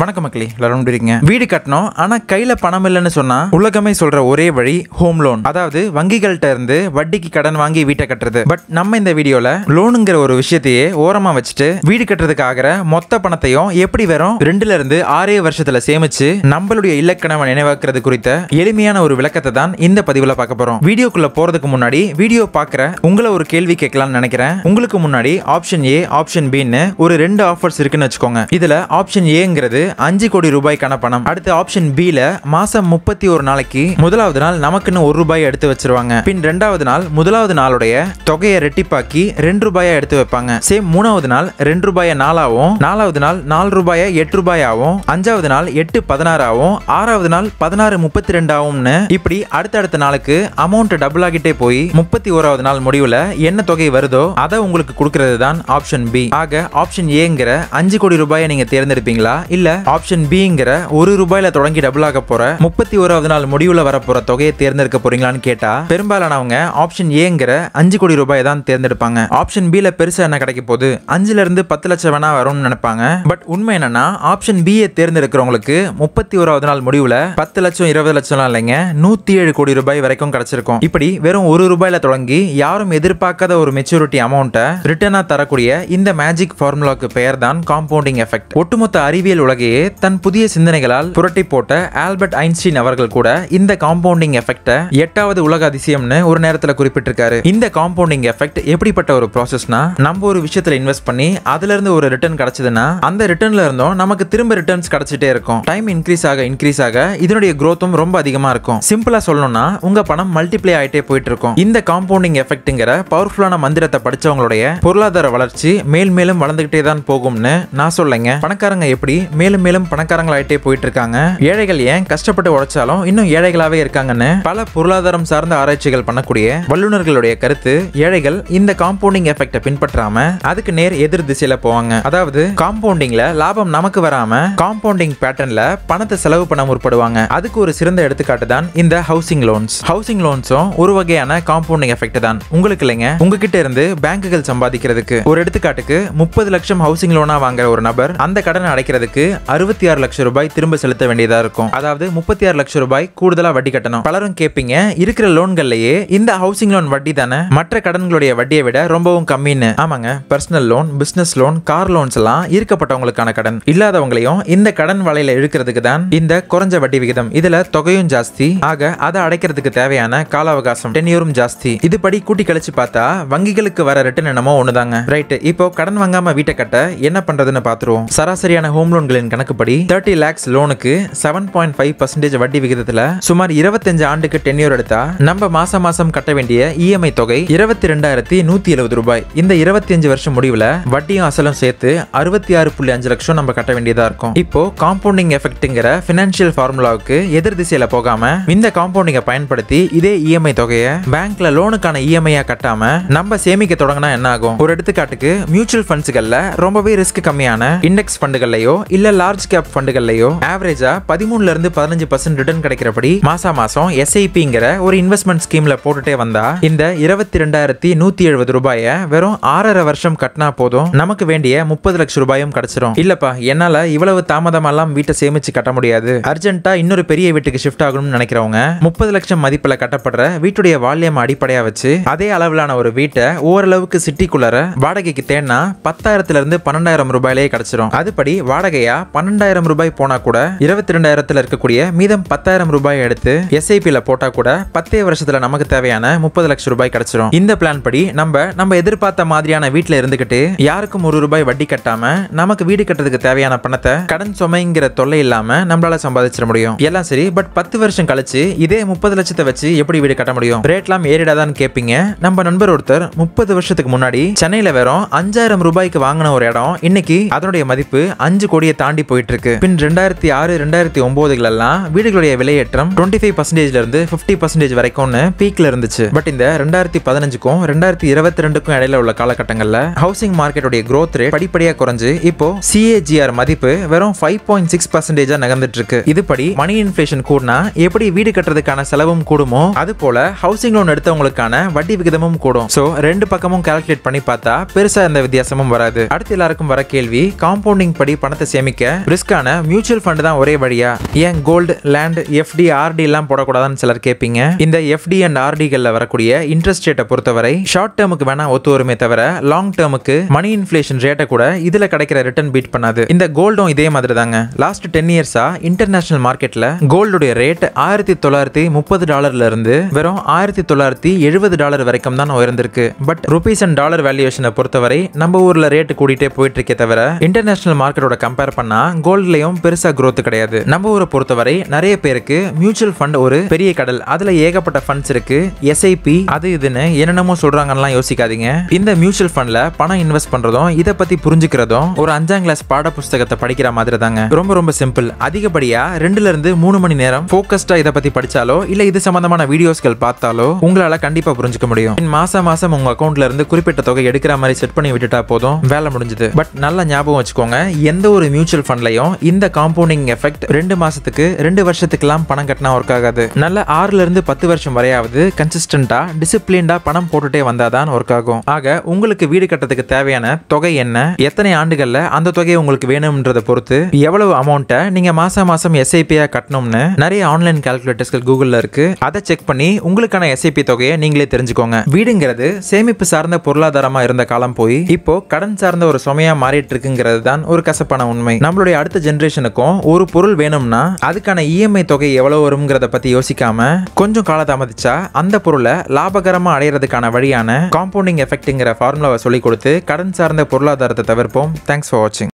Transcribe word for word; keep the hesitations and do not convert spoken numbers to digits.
வணக்கம் மக்களே, எல்லாரும் எப்படி இருக்கீங்க? வீடு கட்டணும் ஆனா கையில பணம் இல்லைன்னு சொன்னா உலகமே சொல்ற ஒரே வழி ஹோம் லோன், அதாவது வங்கிகள்ட்ட இருந்து வட்டிக்கு கடன் வாங்கி வீட்டை கட்டுறது. பட் நம்ம இந்த வீடியோல லோனுங்கிற ஒரு விஷயத்தையே ஓரமா வச்சுட்டு வீடு கட்டுறதுக்கு ஆகிற மொத்த பணத்தையும் எப்படி வெறும் ரெண்டுல இருந்து ஆறே வருஷத்துல சேமிச்சு நம்மளுடைய இலக்கணவை நினைவாக்குறது குறித்த எளிமையான ஒரு விளக்கத்தை தான் இந்த பதிவுல பார்க்க போறோம். வீடியோக்குள்ள போறதுக்கு முன்னாடி வீடியோ பாக்குற உங்களை ஒரு கேள்வி கேட்கலாம்னு நினைக்கிறேன். உங்களுக்கு முன்னாடி ஆப்ஷன் ஏ ஆப்ஷன் பின்னு ஒரு ரெண்டு ஆஃபர்ஸ் இருக்குன்னு வச்சுக்கோங்க. இதுல ஆப்ஷன் ஏங்கிறது அஞ்சு கோடி ரூபாய்க்கான பணம், அடுத்த ஆப்ஷன் பி ல மாசம் முப்பத்தி ஒரு நாளைக்கு முதலாவது நாள் நமக்குன்னு ஒரு ரூபாய் எடுத்து வச்சிருவாங்க. பின் ரெண்டாவது நாள் முதலாவது நாளுடைய தொகையை ரெட்டிப்பாக்கி ரெண்டு ரூபாயா எடுத்து வைப்பாங்க. சேம் மூணாவது நாள் ரெண்டு ரூபாய நாலாவும், நாலாவது நாள் நாலு ரூபாய எட்டு ரூபாயாவும், அஞ்சாவது நாள் எட்டு பதினாறாவும், ஆறாவது நாள் பதினாறு முப்பத்தி ரெண்டாவும்னு இப்படி அடுத்தடுத்த நாளுக்கு அமௌண்ட் டபுள் ஆகிட்டே போய் முப்பத்தி ஓராவது நாள் முடிவுல என்ன தொகை வருதோ அதை உங்களுக்கு கொடுக்கிறது தான் ஆப்ஷன் பி. ஆக ஆப்ஷன் ஏங்கிற அஞ்சு கோடி ரூபாயை நீங்க தேர்ந்தெடுப்பீங்களா, இல்ல ஆப்ஷன் பி ங்கற ஒரு ரூபாயில தொடங்கி டபுள் ஆக போற முப்பத்தி ஓராவது நாள் முடிவுல வரப்போற தொகையை தேர்ந்தெடுக்க போறீங்களான்னு கேட்டா பெரும்பாலானவங்க ஆப்ஷன் ஏங்கிற அஞ்சு கோடி ரூபாயை தான் தேர்ந்தெடுப்பாங்க. ஆப்ஷன் பி ல பெருசா என்ன கிடைக்க போகுது, அஞ்சுல இருந்து பத்து லட்சம் வேணா வரும்னு நினைப்பாங்க. பட் உண்மை என்னன்னா ஆப்ஷன் பி யை தேர்ந்தெடுக்கிறவங்களுக்கு முப்பத்தி ஓராவது நாள் முடிவுல பத்து லட்சம் இருபது லட்சம் இல்லைங்க, நூத்தி ஏழு கோடி ரூபாய் வரைக்கும் கிடைச்சிருக்கும். இப்படி வெறும் ஒரு ரூபாயில தொடங்கி யாரும் எதிர்பார்க்காத ஒரு மெச்சூரிட்டி அமௌண்ட்டை ரிட்டர்னா தரக்கூடிய இந்த மேஜிக் ஃபார்முலாக்கு பெயர் தான் காம்பவுண்டிங் எஃபெக்ட். ஒட்டுமொத்த அறிவியல் உலகையே தன் புதிய சிந்தனைகளால் புரட்டி போட்ட ஆல்பர்ட் ஐன்ஸ்டீன் அவர்கள் கூட இந்த காம்பவுண்டிங் எஃபெக்ட் எட்டாவது உலக அதிசயம்னு ஒரு நேரத்துல குறிப்பிட்டிருக்காரு. இந்த காம்பவுண்டிங் எஃபெக்ட் எப்படிப்பட்ட ஒரு ப்ராசஸ்னா, நம்ம ஒரு விஷயத்துல இன்வெஸ்ட் பண்ணி அதுல இருந்து ஒரு ரிட்டர்ன் கிடைச்சதுன்னா அந்த ரிட்டர்ன்ல இருந்தும் நமக்கு திரும்ப ரிட்டர்ன்ஸ் கிடைச்சிட்டே இருக்கும். டைம் இன்க்ரீஸ் ஆக இன்க்ரீஸ் ஆக இதனுடைய க்ரோத்தும் ரொம்ப அதிகமா இருக்கும். சிம்பிளா சொல்லணும்னா உங்க பணம் மல்டிப்ளை ஆயிட்டே போயிட்டு இருக்கும். இந்த காம்பவுண்டிங் எஃபெக்ட்ங்கிற பவர்ஃபுல்லான மந்திரத்தை படிச்சவங்களுடைய பொருளாதார வளர்ச்சி மேல் மேலும் வளர்ந்துகிட்டே தான் போகும்னு நான் சொல்லுங்க. பணக்காரங்க எப்படி மேலும் மேலும் பணக்காரங்களாயிட்டே போயிட்டு இருக்காங்க, ஏழைகள் ஏன் கஷ்டப்பட்டு உழைச்சாலும் இன்னும் ஏழைகளாவே இருக்காங்கன்னு பல பொருளாதாரம் சார்ந்த ஆராய்ச்சிகள் பண்ணக்கூடிய வல்லுநர்களுடைய கருத்து, ஏழைகள் இந்த காம்பவுண்டிங் எஃபெக்ட்டை பின்பற்றாம அதுக்கு நேர் எதிர் திசையில போவாங்க. அதாவது காம்பவுண்டிங்ல லாபம் நமக்கு வராம காம்பவுண்டிங் பேட்டர்ன்ல பணத்தை செலவு பண்ண முற்படுவாங்க. அதுக்கு ஒரு சிறந்த எடுத்துக்காட்டு தான் இந்த ஹவுசிங் லோன்ஸ். ஹவுசிங் லோன்ஸும் ஒரு வகையான காம்பவுண்டிங் எஃபெக்ட் தான். உங்களுக்கு இல்லைங்க, உங்ககிட்ட இருந்து பேங்குகள் சம்பாதிக்கிறதுக்கு. ஒரு எடுத்துக்காட்டுக்கு முப்பது லட்சம் ஹவுசிங் லோனா வாங்குற ஒரு நபர் அந்த கடனை அடைக்கிறதுக்கு அறுபத்தி ஆறு லட்சம் ரூபாய் திரும்ப செலுத்த வேண்டியதா இருக்கும். அதாவது முப்பத்தி ஆறு லட்சம் ரூபாய் கூடுதலா வட்டி கட்டணும். பலரும் கேட்பீங்க, இருக்கிற லோன்கள்லயே இந்த ஹவுசிங் லோன் வட்டி தானே மற்ற கடன்களுடைய வட்டியை விட ரொம்பவும் கம்மின்னு. ஆமாங்க, personal loan, business loan, car loans எல்லாம் இருக்கப்பட்டவங்களுக்கான கடன். இல்லாதவங்களையும் இந்த கடன் வலையில இழுக்கிறதுக்கு தான் இந்த குறைஞ்ச வட்டி விகிதம். இதுல தொகையும் ஜாஸ்தி, ஆக அதை அடைக்கிறதுக்கு தேவையான கால அவகாசம் டென்யூரும் ஜாஸ்தி. இதுபடி கூட்டி கழிச்சு பார்த்தா வங்கிகளுக்கு வர ரிட்டர்ன் என்னமோ ஒண்ணுதாங்க. ரைட், இப்போ கடன் வாங்காம வீட்டை கட்ட என்ன பண்றதுன்னு பாத்துருவோம். சராசரியான ஹோம் லோன்கள் கணக்குப்படி முப்பது lakhs லோனுக்கு ஏழு புள்ளி ஐந்து சதவீதம் வட்டி விகிதத்துல சுமார் இருபத்தஞ்சு ஆண்டுக்கு டென்யூர் எடுத்தா நம்ம மாசம் மாசம் கட்ட வேண்டிய இஎம்ஐ தொகை இருபத்தி இரண்டாயிரத்து நூற்றி எழுபது ரூபாய். இந்த இருபத்தி ஐந்து வருஷம் முடிவுல வட்டியும் அசலும் சேர்த்து அறுபத்தி ஆறு புள்ளி அஞ்சு லட்சம் நம்ம கட்ட வேண்டியதா இருக்கும். இப்போ காம்பவுண்டிங் எஃபெக்ட்ங்கிற ஃபினான்ஷியல் ஃபார்முலாவுக்கு எதிர் திசையில போகாம இந்த காம்பவுண்டிங்கை பயன்படுத்தி இதே இஎம்ஐ தொகையை பேங்க்ல லோனுக்கான இஎம்ஐயா கட்டாம நம்ம சேமிக்க தொடங்கினா என்ன ஆகும்? ஒரு எடுத்துக்காட்டுக்கு மியூச்சுவல் ஃபண்ட்ஸ்கள்ல ரொம்பவே ரிஸ்க் கம்மியான இண்டெக்ஸ் ஃபண்டுகள்லயோ இல்ல லார்ஜ் கேப் ஃபண்டுகள்லயோ ஆவரேஜா பதிமூணுல இருந்து பதினஞ்சு பர்சன்ட் ரிட்டர்ன் கிடைக்கிறபடி மாசா மாசம் எஸ்ஐபிங்கிற ஒரு இன்வெஸ்ட்மெண்ட் ஸ்கீம்ல போட்டுட்டே வந்தா இந்த இருபத்தி ரெண்டாயிரத்தி நூத்தி எழுபது ரூபாய வெறும் ஆறரை வருஷம் கட்டினா போதும் நமக்கு வேண்டிய முப்பது லட்சம் ரூபாயும் கிடைச்சிடும். இல்லப்பா, என்னால இவ்வளவு தாமதமெல்லாம் வீட்டை சேமிச்சு கட்ட முடியாது, அர்ஜென்ட்டா இன்னொரு பெரிய வீட்டுக்கு ஷிஃப்ட் ஆகணும்னு நினைக்கிறவங்க முப்பது லட்சம் மதிப்புல கட்டப்படுற வீட்டுடைய வால்யம் அடிப்படையா வச்சு அதே அளவிலான ஒரு வீட்டை ஓரளவுக்கு சிட்டிக்குள்ளர வாடகைக்கு தேடினா பத்தாயிரத்துல இருந்து பன்னெண்டாயிரம் ரூபாயிலேயே கிடைச்சிடும். அதுபடி வாடகையா பன்னெண்டாயிரம் ரூபாய் போனா கூட இருபத்தி ரெண்டாயிரத்துல இருக்கக்கூடிய மீதம் பத்தாயிரம் ரூபாய் எடுத்து எஸ்ஐபில போட்டா கூட பத்தே வருஷத்துல நமக்கு தேவையான முப்பது லட்சம் ரூபாய் கிடைச்சிடும். இந்த பிளான் படி நம்ம நம்ம எதிர்பார்த்த மாதிரியான வீட்டுல இருந்துகிட்டு யாருக்கும் ஒரு ரூபாய் வட்டி கட்டாம நமக்கு வீடு கட்டுறதுக்கு தேவையான பணத்தை கடன் சுமைங்கிற தொல்லை இல்லாம நம்மளால சம்பாதிச்சிட முடியும். எல்லாம் சரி, பட் பத்து வருஷம் கழிச்சு இதே முப்பது லட்சத்தை வச்சு எப்படி வீடு கட்ட முடியும்? ரேட்லாம் ஏறிடாதான்னு கேட்பீங்க. நம்ம நண்பர் ஒருத்தர் முப்பது வருஷத்துக்கு முன்னாடி சென்னையில வெறும் அஞ்சாயிரம் ரூபாய்க்கு வாங்கின ஒரு இடம் இன்னைக்கு அதனுடைய மதிப்பு அஞ்சு கோடியை தாண்டி போயிட்டு இருக்கு. பின் ரெண்டாயிரத்தி ஆறு ரெண்டாயிரத்தி ஒன்பதுல எல்லாம் வீடுகளுடைய விலையேற்றம் டுவெண்ட்டி ஃபைவ் பர்சன்டேஜ்ல இருந்து பிப்டி பர்சன்டேஜ் வரைக்கும்னு பீக்ல இருந்துச்சு. பட் இந்த ரெண்டாயிரத்தி பதினஞ்சுக்கும் ரெண்டாயிரத்தி இருபத்தி ரெண்டுக்கும் இடையில உள்ள காலகட்டங்கள்ல ஹவுசிங் மார்க்கெட்டுடைய க்ரோத் ரேட் படிப்படியா குறைஞ்சு இப்போ சிஏஜிஆர் மதிப்பு வெறும் ஃபைவ் பாயிண்ட் சிக்ஸ் பர்சன்டேஜா நகர்ந்துட்டு இருக்கு. இதுபடி மணி இன்ஃபிளேஷன் கூடுனா எப்படி வீடு கட்டுறதுக்கான செலவும் கூடுமோ அது போல ஹவுசிங் லோன் எடுத்தவங்களுக்கான வட்டி விகிதமும் கூடும். சோ ரெண்டு பக்கமும் கால்குலேட் பண்ணி பார்த்தா பெருசா எந்த வித்தியாசமும் வராது. அடுத்து எல்லாருக்கும் வர கேள்வி, காம்பவுண்டிங் படி பணத்தை சேமிக்க ரிஸ்கான மியூச்சுவல் ஃபண்ட் தான் ஒரே வழியா. ஏன் கோல்டு, லேண்ட், எஃப்டி, ஆர்டி எல்லாம் போடக்கூடாதுன்னு சிலர் கேட்பீங்க. இந்த எஃப்டி அண்ட் ஆர்டிகளில் வரக்கூடிய இன்ட்ரெஸ்ட் ரேட்டை பொறுத்தவரை ஷார்ட் டேர்முக்கு வேணா ஒத்து வருமே தவிர லாங் டேர்முக்கு மணி இன்ஃபிளேஷன் ரேட்டை கூட இதுல கிடைக்கிற ரிட்டர்ன் பீட் பண்ணாது. இந்த கோல்டும் இதே மாதிரி தாங்க. லாஸ்ட் டென் இயர்ஸா இன்டர்நேஷனல் மார்க்கெட்ல கோல்டுடைய ரேட் ஆயிரத்தி தொள்ளாயிரத்தி முப்பது டாலர்ல இருந்து வெறும் ஆயிரத்தி தொள்ளாயிரத்தி எழுபது டாலர் வரைக்கும் தான் உயர்ந்திருக்கு. பட் ருபீஸ் அண்ட் டாலர் வேல்யூஷனை பொறுத்தவரை நம்ம ஊர்ல ரேட் கூடிட்டே போயிட்டு இருக்கே தவிர இன்டர்நேஷனல் மார்க்கெட்டோட கம்பேர் பண்ணா கோல்ட்லயும் பெருசா growth கிடையாது. நம்ம ஊரை பொறுத்தவரை நிறைய பேருக்கு மியூச்சுவல் ஃபண்ட் ஒரு பெரிய கடல், அதுல ஏகப்பட்ட ஃபண்ட்ஸ் இருக்கு, எஸ்ஐபி அது இதுன்னு என்னென்னமோ சொல்றாங்கலாம், யோசிக்காதீங்க. இந்த மியூச்சுவல் ஃபண்ட்ல பணம் இன்வெஸ்ட் பண்றதும் இதை பத்தி புரிஞ்சுக்கிறதும் ஒரு அஞ்சாம் கிளாஸ் பாட புத்தகத்தை படிக்கிற மாதிரி தாங்க. ரொம்ப ரொம்ப சிம்பிள். அதிகப்படியா ரெண்டுல இருந்து மூணு மணி நேரம் போக்கஸ்டா இதை பத்தி படிச்சாலோ இல்ல இது சம்பந்தமான வீடியோஸ்கள் பார்த்தாலோ உங்களால கண்டிப்பா புரிஞ்சுக்க முடியும். மாசம் மாசம் உங்க அக்கௌண்ட்ல இருந்து குறிப்பிட்ட தொகை எடுக்கிற மாதிரி செட் பண்ணி விட்டுட்டா போதும், வேலை முடிஞ்சது. பட் நல்லா ஞாபகம் வச்சுக்கோங்க, எந்த ஒரு மியூச்சுவல் ஃபண்ட்லயும் இந்த காம்பவுண்டிங் எஃபெக்ட் ரெண்டு மாசத்துக்கு ரெண்டு வருஷத்துக்குலாம் பணம் கட்டினா ஒர்க் ஆகாது. நல்ல ஆறுல இருந்து பத்து வருஷம் வரையாவது கன்சிஸ்டன்டா டிசிப்ளின்டா பணம் போட்டுட்டே வந்தாதான் ஒர்க் ஆகும். ஆக உங்களுக்கு வீடு கட்டத்துக்கு தேவையான தொகை என்ன, எத்தனை ஆண்டுகள்ல அந்த தொகை உங்களுக்கு வேணும்ன்றத பொறுத்து எவ்வளவு அமௌண்ட்டை நீங்க மாசம் மாசம் எஸ்ஐபியா கட்டணும்னு நிறைய ஆன்லைன் கால்குலேட்டர்ஸ்கள் கூகுள்ல இருக்கு. அதை செக் பண்ணி உங்களுக்கான எஸ்ஐபி தொகையை நீங்களே தெரிஞ்சுக்கோங்க. வீடுங்கிறது சேமிப்பு சார்ந்த பொருளாதாரமா இருந்த காலம் போய் இப்போ கடன் சார்ந்த ஒரு சுமையா மாறிட்டு இருக்குங்கிறது தான் ஒரு கசப்பான உண்மை. நம்மளுடைய அடுத்த ஜெனரேஷனுக்கும் ஒரு பொருள் வேணும்னா அதுக்கான இஎம்ஐ தொகை எவ்வளவு வரும்ங்கிறத பத்தி யோசிக்காம கொஞ்சம் காலதாமதிச்சா அந்த பொருளை லாபகரமா அடையிறதுக்கான வழியான காம்பவுண்டிங் எஃபெக்ட்ங்கிற ஃபார்முலாவை சொல்லிக் கொடுத்து கடன் சார்ந்த பொருளாதாரத்தை தவிர்ப்போம். தேங்க்ஸ் ஃபார் வாட்சிங்.